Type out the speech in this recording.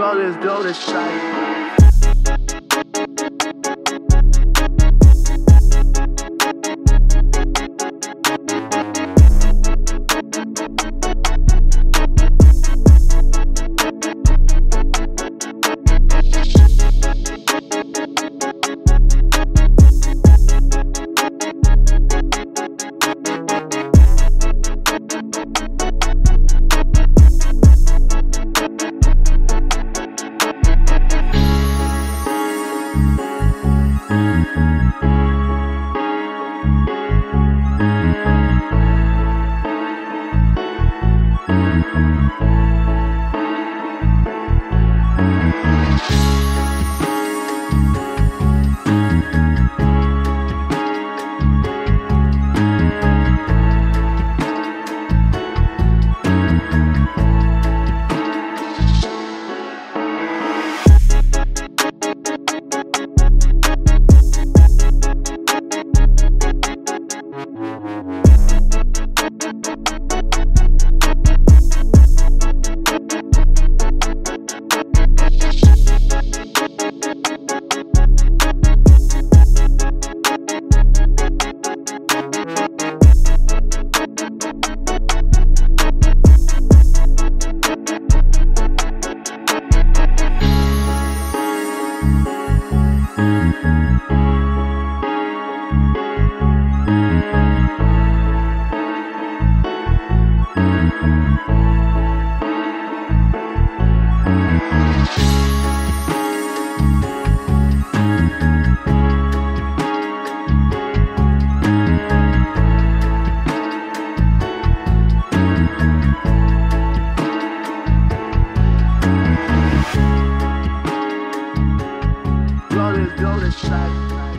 dollars, dollar sign. Go to side.